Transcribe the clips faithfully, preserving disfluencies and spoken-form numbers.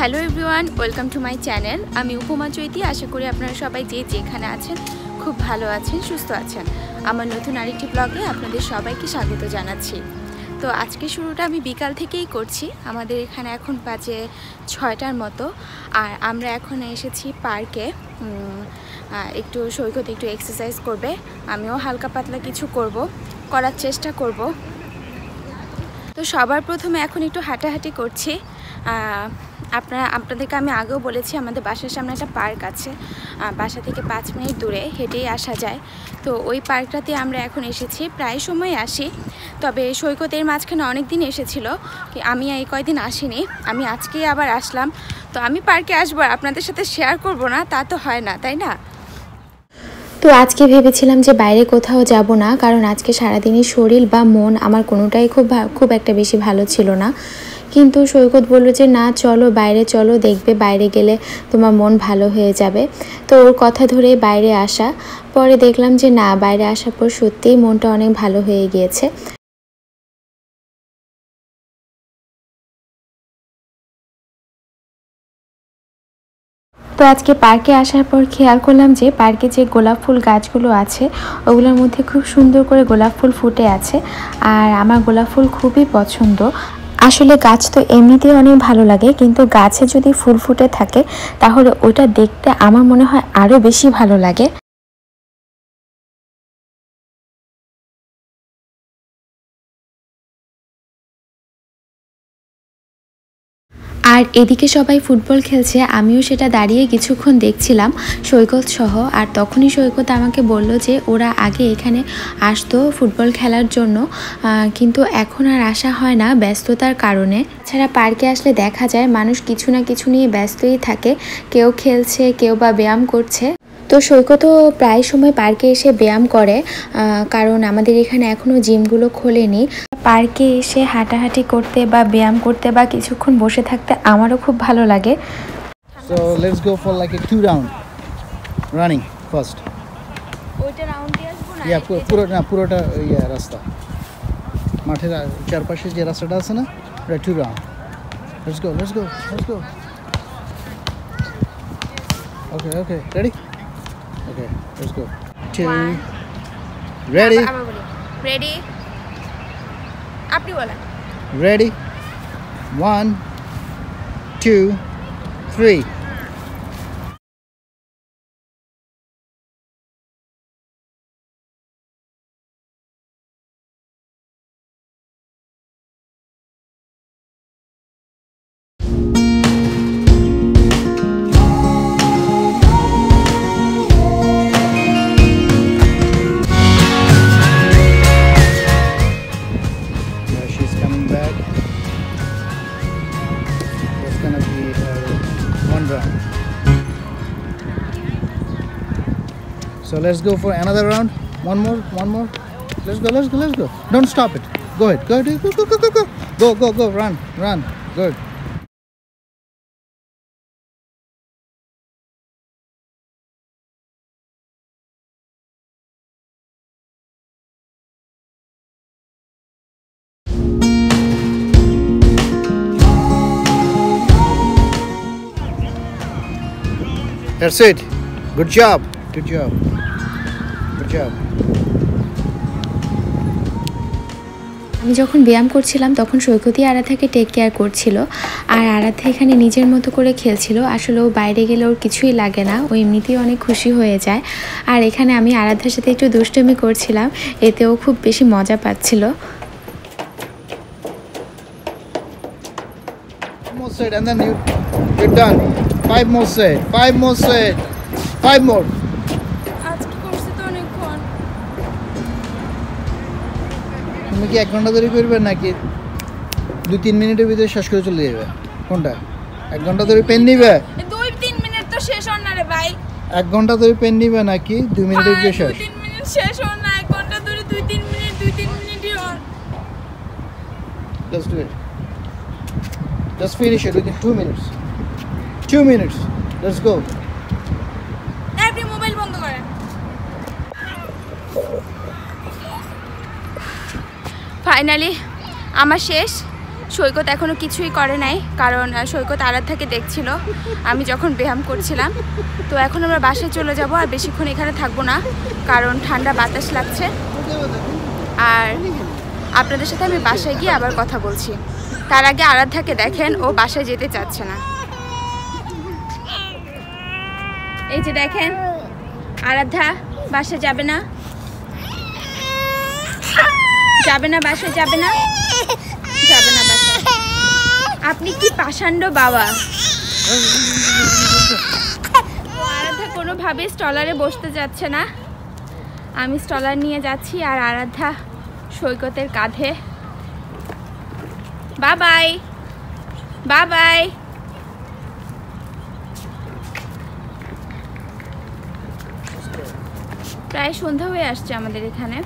Hello everyone welcome to my channel आमी उपमा चैती। आशा करी आपनारा सबाई जे जेखाने आছেন खूब भालो आছেন सुस्थ आছেন। आमार नतून आरेकटी ब्लगे आपनादेर सबाइके स्वागत जानाচ্ছি। तो आज के शुरूटा आमी बिकाल थेकेई करছি। আমাদের এখানে এখন বাজে ছয়টার মতো আর আমরা এখন এসেছি পার্কে একটু সৈকত একটু এক্সারসাইজ করবে। আমিও হালকা পাতলা কিছু করব করার চেষ্টা করব। তো সবার প্রথমে এখন একটু হাঁটাহাঁটি করছি। আপনারা আপনাদেরকে আমি আগেও বলেছি আমাদের বাসার সামনে একটা পার্ক আছে, বাসা থেকে পাঁচ মিনিট দূরে হেঁটেই আসা যায়। তো ওই পার্কটাতে আমরা এখন এসেছি, প্রায় সময় আসি। তবে সৈকতের মাঝখানে অনেক দিন এসেছিল, আমি এই কয়দিন আসিনি, আমি আজকেই আবার আসলাম। তো আমি পার্কে আসবো আপনাদের সাথে শেয়ার করব না তা তো হয় না, তাই না? তো আজকে ভেবেছিলাম যে বাইরে কোথাও যাব না, কারণ আজকে সারাদিনই শরীর বা মন আমার কোনোটাই খুব খুব একটা বেশি ভালো ছিল না। কিন্তু সৈকত বললো যে না চলো বাইরে চলো, দেখবে বাইরে গেলে তোমার মন ভালো হয়ে যাবে। তো ওর কথা ধরেই বাইরে আসা। পরে দেখলাম যে না বাইরে আসার পর সত্যিই মনটা অনেক ভালো হয়ে গিয়েছে। তো আজকে পার্কে আসার পর খেয়াল করলাম যে পার্কে যে গোলাপ ফুল গাছগুলো আছে ওগুলোর মধ্যে খুব সুন্দর করে গোলাপ ফুল ফুটে আছে। আর আমার গোলাপ ফুল খুবই পছন্দ। আসলে গাছ তো এমনিতেই অনেক ভালো লাগে, কিন্তু গাছে যদি ফুল ফুটে থাকে তাহলে ওটা দেখতে আমার মনে হয় আরও বেশি ভালো লাগে। আর এদিকে সবাই ফুটবল খেলছে, আমিও সেটা দাঁড়িয়ে কিছুক্ষণ দেখছিলাম সৈকত সহ। আর তখনই সৈকত আমাকে বলল যে ওরা আগে এখানে আসতো ফুটবল খেলার জন্য, কিন্তু এখন আর আসা হয় না ব্যস্ততার কারণে। এছাড়া পার্কে আসলে দেখা যায় মানুষ কিছু না কিছু নিয়ে ব্যস্তই থাকে, কেউ খেলছে কেউ বা ব্যায়াম করছে। তো সৈকতও প্রায় সময় পার্কে এসে ব্যায়াম করে, কারণ আমাদের এখানে এখনও জিমগুলো খোলেনি। পার্কে এসে হাঁটাহাঁটি করতে বা ব্যায়াম করতে বা কিছুক্ষণ বসে থাকতে আমারও খুব ভালো লাগে। So let's go for like a two round running first. ওইটা রাউন্ড দিয়ে আসবো না? হ্যাঁ পুরো না পুরোটা ইয়া রাস্তা, মাঠের চারপাশে যে রাস্তাটা আছে না ওটা two round. Let's go let's go let's go. Okay okay ready? Okay let's go. To ready ready আপনি বলেন। Ready one two three. So let's go for another round. One more, one more. Let's go, let's go, let's go. Don't stop it. Go ahead, go ahead, go, go, go, go, go, go, go, go. Run, run. Good. That's it. Good job. Good job. Good job. আমি যখন ব্যায়াম করছিলাম তখন সৈকতী আরাধাকে take care করছিল। আর আরাধা এখানে নিজের মতো করে খেলছিল। আসলে ও বাইরে গেলে ওর কিছুই লাগে না, ও এমনিতেই অনেক খুশি হয়ে যায়। আর এখানে আমি আরাধার সাথে একটু দুষ্টুমি করছিলাম, এতে ও খুব বেশি মজা পাচ্ছিল। five more set and then you you're done five more set five more set five more. তুমি কি এক ঘন্টা ধরে করবে নাকি দুই তিন মিনিটের ভিতরে শেষ করে চলে যাবে? কোনটা? এক ঘন্টা ধরে পেন নিবে? দুই তিন মিনিট তো শেষ হন না রে ভাই। এক ঘন্টা ধরে পেন নিবে নাকি দুই মিনিটের ভিতরে শেষ? দুই তিন মিনিট শেষ হন না, এক ঘন্টা ধরে দুই তিন মিনিট দুই তিন মিনিটই হন। Let's do it. Just finish it within two minutes. Two minutes. Let's go. Every mobile বন্ধ করেন। ফাইনালি আমার শেষ। সৈকত এখনও কিছুই করে নাই, কারণ সৈকত আরাধাকে দেখছিল আমি যখন ব্যায়াম করছিলাম। তো এখন আমরা বাসায় চলে যাব, আর বেশিক্ষণ এখানে থাকবো না কারণ ঠান্ডা বাতাস লাগছে। আর আপনাদের সাথে আমি বাসায় গিয়ে আবার কথা বলছি। তার আগে আরাধাকে দেখেন, ও বাসায় যেতে চাচ্ছে না। এই যে দেখেন, আরাধা বাসায় যাবে না, যাবে না বাসায়, যাবে না, যাবে না বাসায়। আপনি কি পাষাণ্ড বাবা! আরাধা কোনোভাবে স্টলারে বসতে যাচ্ছে না। আমি স্টলার নিয়ে যাচ্ছি, আর আরাধা সৈকতের কাঁধে। বাবাই বাবাই। প্রায় সন্ধ্যা হয়ে আসছে আমাদের এখানে।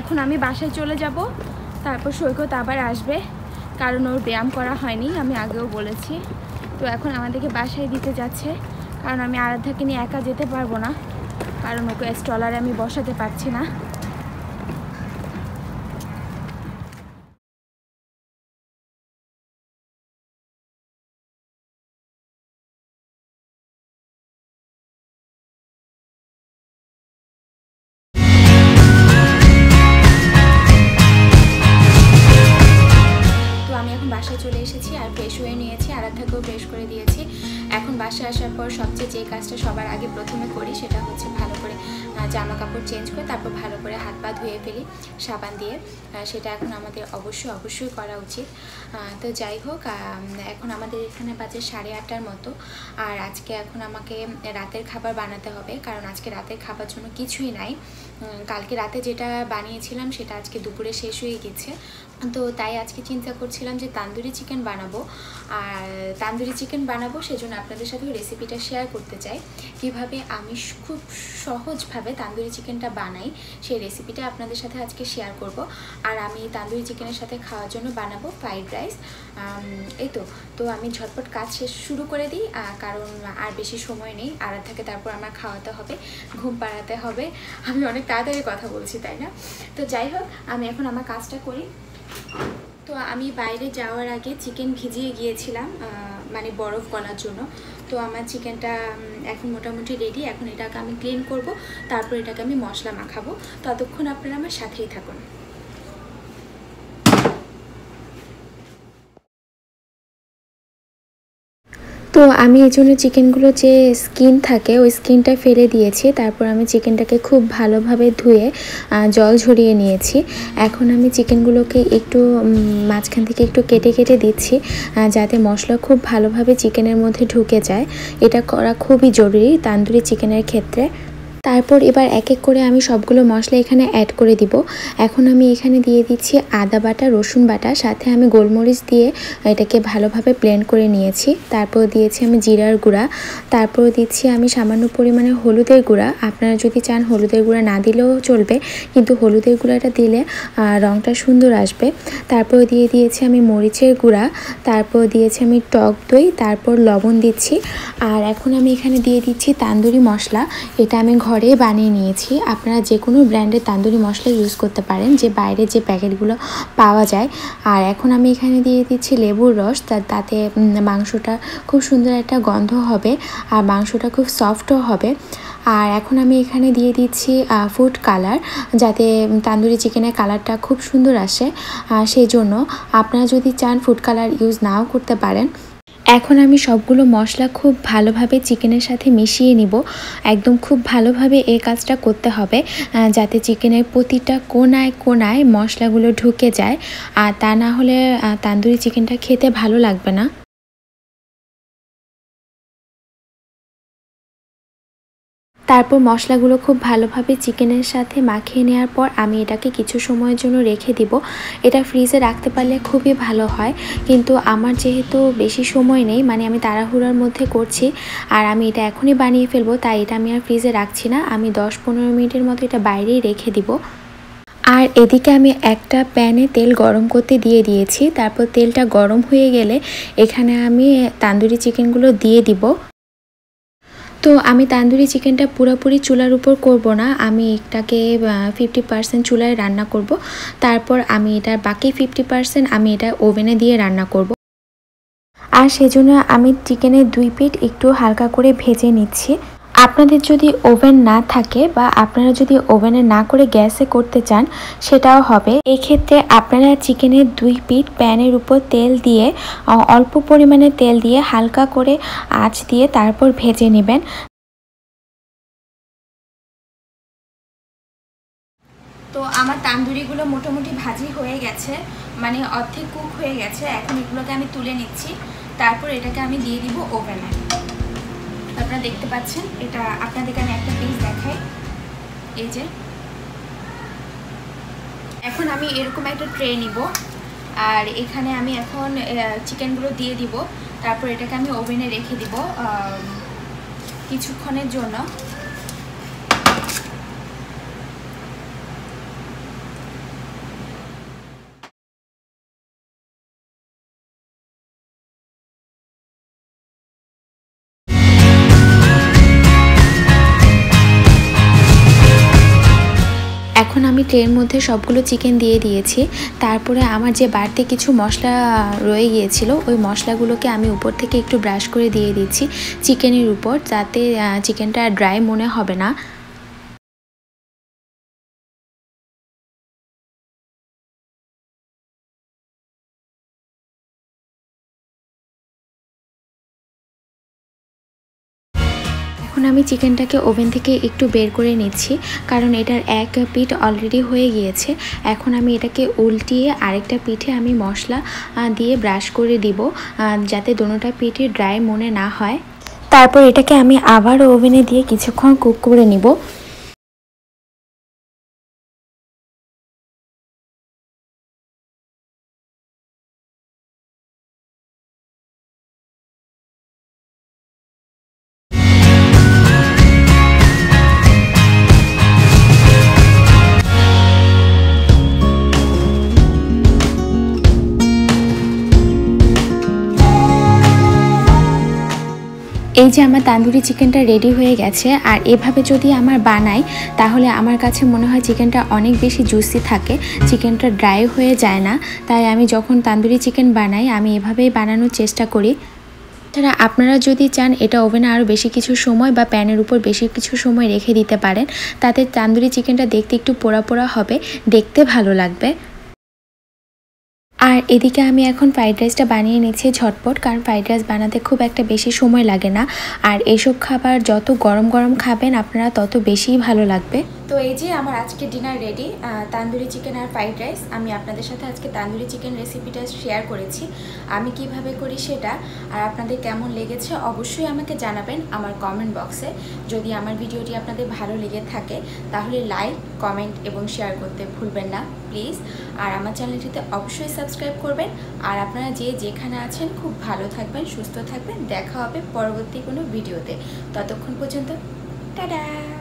এখন আমি বাসায় চলে যাব, তারপর সৈকত আবার আসবে, কারণ ওর ব্যায়াম করা হয়নি, আমি আগেও বলেছি। তো এখন আমাদেরকে বাসায় দিতে যাচ্ছে, কারণ আমি আরাধাকে নিয়ে একা যেতে পারবো না, কারণ ওকে স্টলারে আমি বসাতে পারছি না। চলে এসেছি, আর ফ্রেশ হয়ে নিয়েছি, আরাধাকেও ফ্রেশ করে দিয়েছি। এখন বাসায় আসার পর সবচেয়ে যে কাজটা সবার আগে প্রথমে করি সেটা হচ্ছে ভালো করে জামা কাপড় চেঞ্জ করে তারপর ভালো করে হাত পা ধুয়ে ফেলি সাবান দিয়ে। সেটা এখন আমাদের অবশ্যই অবশ্যই করা উচিত। তো যাই হোক, এখন আমাদের এখানে বাজে সাড়ে আটটার মতো। আর আজকে এখন আমাকে রাতের খাবার বানাতে হবে, কারণ আজকে রাতের খাবার জন্য কিছুই নাই। কালকে রাতে যেটা বানিয়েছিলাম সেটা আজকে দুপুরে শেষ হয়ে গেছে। তো তাই আজকে চিন্তা করছিলাম যে তান্দুরি চিকেন বানাবো। আর তান্দুরি চিকেন বানাবো সেজন্য আপনাদের সাথে রেসিপিটা শেয়ার করতে চাই, কিভাবে আমি খুব সহজভাবে তান্দুরি চিকেনটা বানাই সেই রেসিপিটা আপনাদের সাথে আজকে শেয়ার করব। আর আমি তান্দুরি চিকেনের সাথে খাওয়ার জন্য বানাবো ফ্রাইড রাইস। এই তো তো আমি ঝটপট কাজ শেষ শুরু করে দিই, কারণ আর বেশি সময় নেই। আর থেকে তারপর আমার খাওয়াতে হবে, ঘুম পাড়াতে হবে। আমি অনেক তাড়াতাড়ি কথা বলছি তাই না? তো যাই হোক, আমি এখন আমার কাজটা করি। তো আমি বাইরে যাওয়ার আগে চিকেন ভিজিয়ে গিয়েছিলাম, মানে বরফ গলার জন্য। তো আমার চিকেনটা এখন মোটামুটি রেডি। এখন এটাকে আমি ক্লিন করব, তারপর এটাকে আমি মশলা মাখাবো। ততক্ষণ আপনারা আমার সাথেই থাকুন। তো আমি এই জন্য চিকেনগুলো যে স্কিন থাকে ওই স্কিনটা ফেলে দিয়েছি। তারপর আমি চিকেনটাকে খুব ভালোভাবে ধুয়ে জল ঝরিয়ে নিয়েছি। এখন আমি চিকেনগুলোকে একটু মাঝখান থেকে একটু কেটে কেটে দিচ্ছি, যাতে মশলা খুব ভালোভাবে চিকেনের মধ্যে ঢুকে যায়। এটা করা খুবই জরুরি তান্দুরি চিকেনের ক্ষেত্রে। তারপর এবার এক এক করে আমি সবগুলো মশলা এখানে অ্যাড করে দিব। এখন আমি এখানে দিয়ে দিচ্ছি আদা বাটা, রসুন বাটা, সাথে আমি গোলমরিচ দিয়ে এটাকে ভালোভাবে ব্লেন্ড করে নিয়েছি। তারপর দিয়েছি আমি জিরার গুঁড়া, তারপর দিচ্ছি আমি সামান্য পরিমাণে হলুদের গুঁড়া। আপনারা যদি চান হলুদের গুঁড়া না দিলেও চলবে, কিন্তু হলুদের গুঁড়াটা দিলে রঙটা সুন্দর আসবে। তারপর দিয়ে দিয়েছি আমি মরিচের গুঁড়া, তারপর দিয়েছি আমি টক দই, তারপর লবণ দিচ্ছি। আর এখন আমি এখানে দিয়ে দিচ্ছি তান্দুরি মশলা। এটা আমি ঘরে বানিয়ে নিয়েছি। আপনারা যে কোনো ব্র্যান্ডের তান্দুরি মশলা ইউজ করতে পারেন, যে বাইরে যে প্যাকেটগুলো পাওয়া যায়। আর এখন আমি এখানে দিয়ে দিচ্ছি লেবুর রস, তাতে মাংসটা খুব সুন্দর একটা গন্ধ হবে, আর মাংসটা খুব সফটও হবে। আর এখন আমি এখানে দিয়ে দিচ্ছি ফুড কালার, যাতে তান্দুরি চিকেনের কালারটা খুব সুন্দর আসে সেই জন্য। আপনারা যদি চান ফুড কালার ইউজ নাও করতে পারেন। এখন আমি সবগুলো মশলা খুব ভালোভাবে চিকেনের সাথে মিশিয়ে নিব। একদম খুব ভালোভাবে এই কাজটা করতে হবে, যাতে চিকেনের প্রতিটা কোণায় কোণায় মশলাগুলো ঢুকে যায়। আর তা না হলে তান্দুরি চিকেনটা খেতে ভালো লাগবে না। তারপর মশলাগুলো খুব ভালোভাবে চিকেনের সাথে মাখিয়ে নেওয়ার পর আমি এটাকে কিছু সময়ের জন্য রেখে দিব। এটা ফ্রিজে রাখতে পারলে খুবই ভালো হয়, কিন্তু আমার যেহেতু বেশি সময় নেই, মানে আমি তাড়াহুড়ার মধ্যে করছি, আর আমি এটা এখনই বানিয়ে ফেলবো, তাই এটা আমি আর ফ্রিজে রাখছি না। আমি দশ পনেরো মিনিটের মতো এটা বাইরেই রেখে দিব। আর এদিকে আমি একটা প্যানে তেল গরম করতে দিয়ে দিয়েছি। তারপর তেলটা গরম হয়ে গেলে এখানে আমি তান্দুরি চিকেনগুলো দিয়ে দিব। तो आमी तांदूरी चिकेनटा पुरोपुरी चूलार ऊपर करब ना, आमी एटाके फिफ्टी पार्सेंट चूलाय रान्ना करब, तारपर आमी एटार बाकी फिफ्टी पार्सेंट आमी एटा ओभेने दिए रान्ना करब। आर सेजोन्नो आमी चिकेनेर दुई पिठ एकटू हालका करे भेजे निच्छि। आपनादेर जदि ओभेन ना थाके बा आपनारा जदि ओभेने ना करे गैसे करते चान सेटाओ होबे। एई क्षेत्रे आपनारा चिकेनेर दुई पिठ प्यानेर ऊपर तेल दिए अल्प परिमाणे तेल दिए हालका करे आँच दिए तारपर भेजे नेबेन। तो आमार तांदूरीगुलो मोटामुटी भाजी हये गेछे, माने अर्धेक कुक हये गेछे। एखन एगुलोके आमी तुले निच्छि, तारपर एटाके आमी दिए दिब ओभेने। अपना देखते पाচ্ছেন এটা আপনাদেরকে আমি একটা পিস দেখাই। এই যে এখন আমি এরকম একটা ট্রে নিব, আর এখানে আমি এখন চিকেন গুলো দিয়ে দিব, তারপর এটাকে আমি ওভেনে রেখে দিব কিছুক্ষণের জন্য। এখন আমি ট্রের মধ্যে সবগুলো চিকেন দিয়ে দিয়েছি, তারপরে আমার যে বাড়তি কিছু মশলা রয়ে গিয়েছিল ওই মশলাগুলোকে আমি উপর থেকে একটু ব্রাশ করে দিয়ে দিচ্ছি চিকেনের উপর, যাতে চিকেনটা ড্রাই মনে হবে না। এখন আমি চিকেনটাকে ওভেন থেকে একটু বের করে নিচ্ছি, কারণ এটার এক পিঠ অলরেডি হয়ে গিয়েছে। এখন আমি এটাকে উল্টিয়ে আরেকটা পিঠে আমি মশলা দিয়ে ব্রাশ করে দিব, যাতে দুটোটা পিঠে ড্রাই মনে না হয়। তারপর এটাকে আমি আবার ওভেনে দিয়ে কিছুক্ষণ কুক করে নিব। এই যে আমার তান্দুরি চিকেনটা রেডি হয়ে গেছে। আর এভাবে যদি আমার বানাই তাহলে আমার কাছে মনে হয় চিকেনটা অনেক বেশি জুসি থাকে, চিকেনটা ড্রাই হয়ে যায় না। তাই আমি যখন তান্দুরি চিকেন বানাই আমি এভাবেই বানানোর চেষ্টা করি। তারা আপনারা যদি চান এটা ওভেনে আরও বেশি কিছু সময় বা প্যানের উপর বেশি কিছু সময় রেখে দিতে পারেন, তাতে তান্দুরি চিকেনটা দেখতে একটু পোড়া পোড়া হবে, দেখতে ভালো লাগবে। আর এদিকে আমি এখন ফ্রাইড রাইসটা বানিয়ে নিচ্ছি ঝটপট, কারণ ফ্রাইড রাইস বানাতে খুব একটা বেশি সময় লাগে না। আর এইসব খাবার যত গরম গরম খাবেন আপনারা তত বেশিই ভালো লাগবে। তো এই যে আমার আজকে ডিনার রেডি, তান্দুরি চিকেন আর ফ্রাইড রাইস। আমি আপনাদের সাথে আজকে তান্দুরি চিকেন রেসিপিটা শেয়ার করেছি, আমি কিভাবে করি সেটা। আর আপনাদের কেমন লেগেছে অবশ্যই আমাকে জানাবেন আমার কমেন্ট বক্সে। যদি আমার ভিডিওটি আপনাদের ভালো লেগে থাকে তাহলে লাইক, কমেন্ট এবং শেয়ার করতে ভুলবেন না প্লিজ। আর আমার চ্যানেলটিতে অবশ্যই সাবস্ক্রাইব করবেন। আর আপনারা যে যেখানে আছেন খুব ভালো থাকবেন, সুস্থ থাকবেন। দেখা হবে পরবর্তী কোনো ভিডিওতে, ততক্ষণ পর্যন্ত টাটা।